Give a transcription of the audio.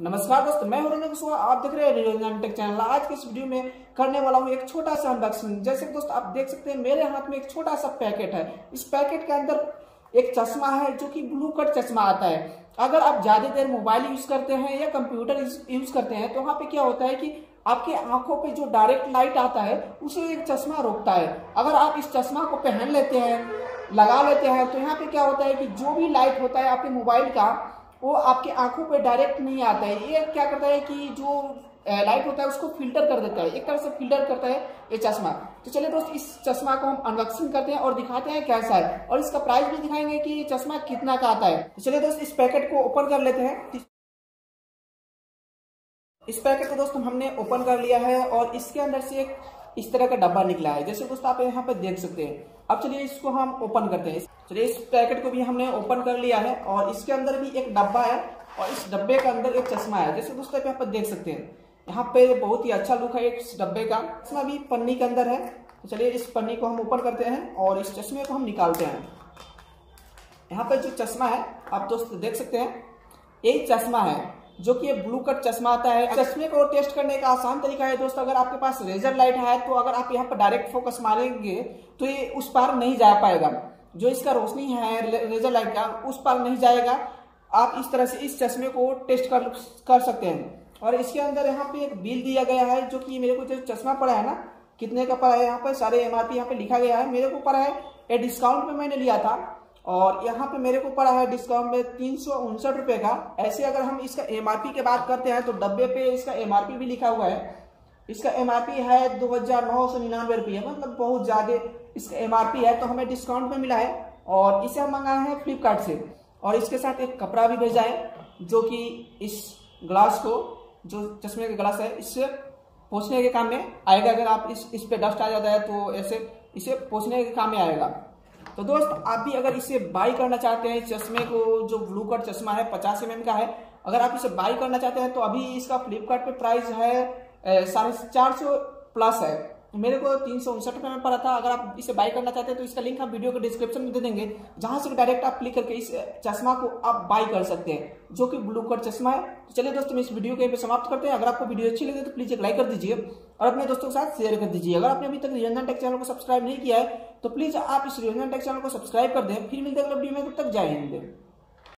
नमस्कार दोस्तों, मैं हूं रंजन कुशवाहा, आप देख रहे हैं रियो रंजन टेक चैनल। आज के इस वीडियो में करने वाला हूं एक छोटा सा अनबॉक्सिंग। जैसे दोस्तों आप देख सकते हैं मेरे हाथ में एक छोटा सा पैकेट है। इस पैकेट के अंदर एक चश्मा है जो कि ब्लू कट चश्मा आता है। अगर आप ज्यादा देर मोबाइल यूज करते हैं या कंप्यूटर यूज करते हैं तो वहाँ पे क्या होता है कि आपके आंखों पे जो डायरेक्ट लाइट आता है उसे एक चश्मा रोकता है। अगर आप इस चश्मा को पहन लेते हैं, लगा लेते हैं, तो यहाँ पे क्या होता है कि जो भी लाइट होता है आपके मोबाइल का वो आपके आंखों पे डायरेक्ट नहीं आता है। ये क्या करता है कि जो लाइट होता है उसको फिल्टर कर देता है, एक तरह से फिल्टर करता है ये चश्मा। तो चलिए दोस्तों, इस चश्मा को हम अनबॉक्सिंग करते हैं और दिखाते हैं कैसा है, और इसका प्राइस भी दिखाएंगे कि ये चश्मा कितना का आता है। तो चलिए दोस्तों, इस पैकेट को ओपन कर लेते हैं। इस पैकेट को दोस्तों हमने ओपन कर लिया है और इसके अंदर से एक इस तरह का डब्बा निकला है, जैसे दोस्तों आप यहाँ पे देख सकते हैं। अब चलिए इसको हम ओपन करते हैं। चलिए इस पैकेट को भी हमने ओपन कर लिया है और इसके अंदर भी एक डब्बा है और इस डब्बे के अंदर एक चश्मा है, जैसे दोस्तों आप यहाँ पर देख सकते हैं। यहाँ पे बहुत ही अच्छा लुक है इस डब्बे का। चश्मा भी पन्नी के अंदर है। तो चलिए इस पन्नी को हम ओपन करते हैं और इस चश्मे को हम निकालते हैं। यहाँ पर जो चश्मा है आप दोस्तों देख सकते हैं, यही चश्मा है जो कि ये ब्लू कट चश्मा आता है। चश्मे को टेस्ट करने का आसान तरीका है दोस्तों, अगर आपके पास लेजर लाइट है तो अगर आप यहाँ पर डायरेक्ट फोकस मारेंगे तो ये उस पार नहीं जा पाएगा। जो इसका रोशनी है लेजर लाइट का उस पार नहीं जाएगा। आप इस तरह से इस चश्मे को टेस्ट कर सकते हैं। और इसके अंदर यहाँ पे एक बिल दिया गया है, जो कि मेरे को जो चश्मा पड़ा है ना, कितने का पड़ा है यहाँ पर सारे MRP यहाँ पे लिखा गया है। मेरे को पड़ा है ये डिस्काउंट पे मैंने लिया था और यहाँ पे मेरे को पड़ा है डिस्काउंट में 359 रुपये का। ऐसे अगर हम इसका MRP के बात करते हैं तो डब्बे पे इसका MRP भी लिखा हुआ है। इसका MRP है 2999 रुपये, मतलब बहुत ज़्यादा इसका MRP है। तो हमें डिस्काउंट में मिला है और इसे हम मंगाए हैं फ्लिपकार्ट से। और इसके साथ एक कपड़ा भी भेजा है जो कि इस ग्लास को, जो चश्मे का ग्लास है, इससे पोंछने के काम में आएगा। अगर आप इस पर डस्ट आ जाता है तो ऐसे इसे पोंछने के काम में आएगा। तो दोस्त आप भी अगर इसे बाई करना चाहते हैं, चश्मे को जो ब्लू कट चश्मा है 50 mm का है, अगर आप इसे बाई करना चाहते हैं तो अभी इसका फ्लिपकार्ट पे प्राइस है 450 प्लस है। मेरे को 359 रुपये में पड़ा था। अगर आप इसे बाई करना चाहते हैं तो इसका लिंक हम वीडियो के डिस्क्रिप्शन में दे देंगे, जहाँ से डायरेक्ट आप क्लिक करके इस चश्मा को आप बाई कर सकते हैं, जो कि ब्लू कट चश्मा है। तो चलिए दोस्तों, हम इस वीडियो के समाप्त करते हैं। अगर आपको वीडियो अच्छी लगे तो प्लीज़ एक लाइक कर दीजिए और अपने दोस्तों के साथ शेयर कर दीजिए। अगर आपने अभी तक रंजन टेक चैनल को सब्सक्राइब नहीं किया है तो प्लीज़ आप इस रंजन टेक चैनल को सब्सक्राइब कर दें। फिर मिलते हैं अगले वीडियो में, तब तक जय हिंद।